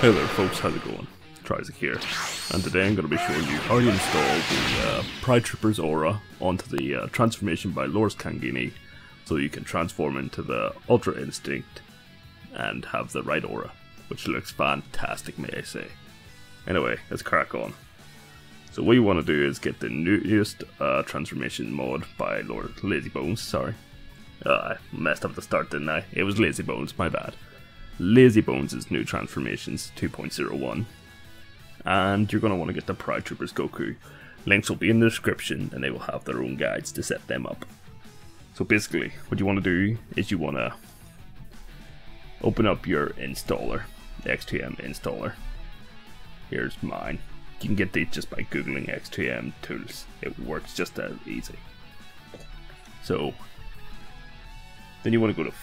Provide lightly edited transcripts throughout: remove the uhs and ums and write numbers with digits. Hey there folks, how's it going? Trizick here, and today I'm going to be showing you how to install the Pride Troopers aura onto the transformation by Lord's Kangini, so you can transform into the Ultra Instinct and have the right aura, which looks fantastic, may I say. Anyway, let's crack on. So what you want to do is get the newest transformation mod by Lord Lazybones, sorry. I messed up the start, didn't I? It was Lazybones, my bad. Lazybones' new transformations 2.01, and you're going to want to get the Pride Troopers Goku. Links will be in the description and they will have their own guides to set them up. So basically what you want to do is you want to open up your installer, the XTM installer. Here's mine. You can get these just by googling XTM tools. It works just as easy. So then you want to go to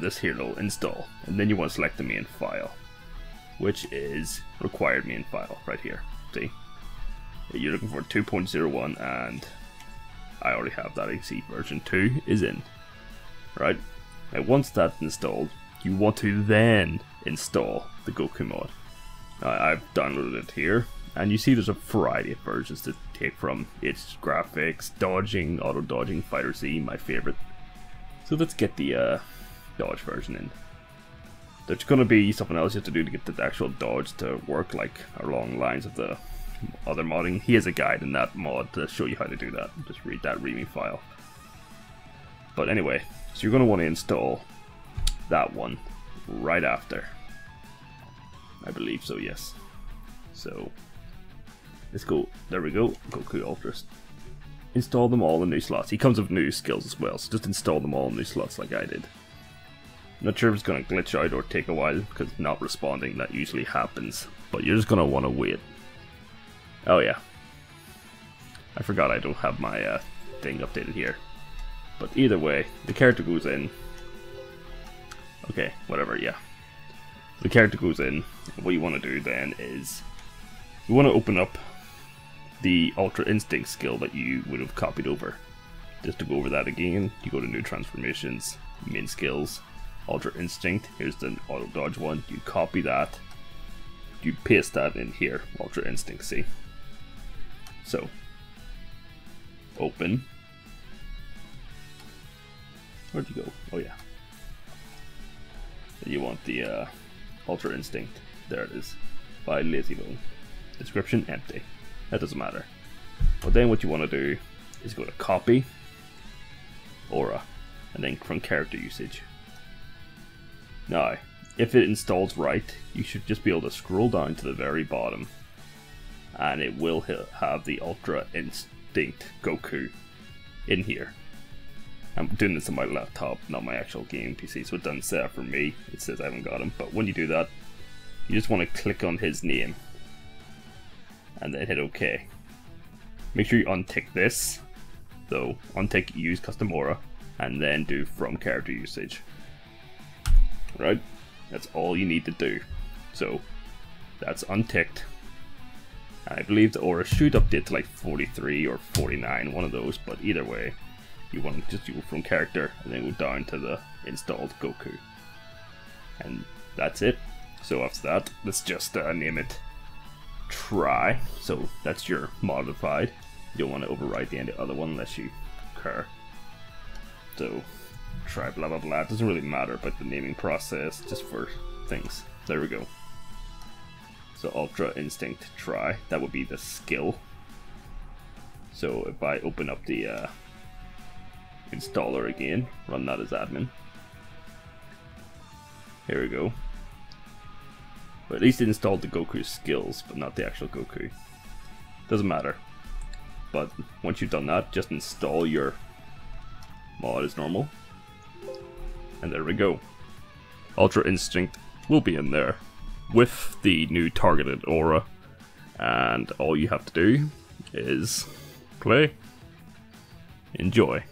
this here little install, and then you want to select the main file, which is required main file right here. See, you're looking for 2.01, and I already have that. You see version 2 is in. Right now, once that's installed, you want to then install the Goku mod. Now, I've downloaded it here, and you see there's a variety of versions to take from. It's graphics, dodging, auto dodging, FighterZ, my favorite. So let's get the dodge version in. There's going to be something else you have to do to get the actual dodge to work, like along lines of the other modding. He has a guide in that mod to show you how to do that. Just read that README file. But anyway, so you're going to want to install that one right after. I believe so, yes. So let's go. There we go. Goku Ultras. Install them all in new slots. He comes with new skills as well, so just install them all in new slots like I did. I'm not sure if it's going to glitch out or take a while, because not responding, that usually happens. But you're just going to want to wait. Oh yeah, I forgot I don't have my thing updated here. But either way, the character goes in. Okay, whatever, yeah. The character goes in. What you want to do then is, you want to open up the Ultra Instinct skill that you would have copied over. Just to go over that again, you go to New Transformations, Main Skills, Ultra Instinct. Here's the auto dodge one. You copy that, you paste that in here, Ultra Instinct, see? So open, where'd you go? Oh yeah, you want the Ultra Instinct, there it is, by Lazybone. Description empty, that doesn't matter. But then what you want to do is go to copy aura, and then from character usage. Now, if it installs right, you should just be able to scroll down to the very bottom, and it will have the Ultra Instinct Goku in here. I'm doing this on my laptop, not my actual game PC, so it doesn't say that for me. It says I haven't got him, but when you do that, you just want to click on his name, and then hit OK. Make sure you untick this, though. Untick Use Custom Aura, and then do From Character Usage. Right, that's all you need to do. So that's unticked. I believe the aura should update to like 43 or 49, one of those, but either way, you want to just go from character and then go down to the installed Goku. And that's it. So after that, let's just name it Try. So that's your modified. You don't want to override the other one unless you care. So try blah blah blah, it doesn't really matter about the naming process, just for things. There we go. So Ultra Instinct Try, that would be the skill. So if I open up the installer again, run that as admin, here we go. But at least it installed the Goku skills, but not the actual Goku. Doesn't matter. But once you've done that, just install your mod as normal. And there we go. Ultra Instinct will be in there with the new targeted aura, and all you have to do is play. Enjoy.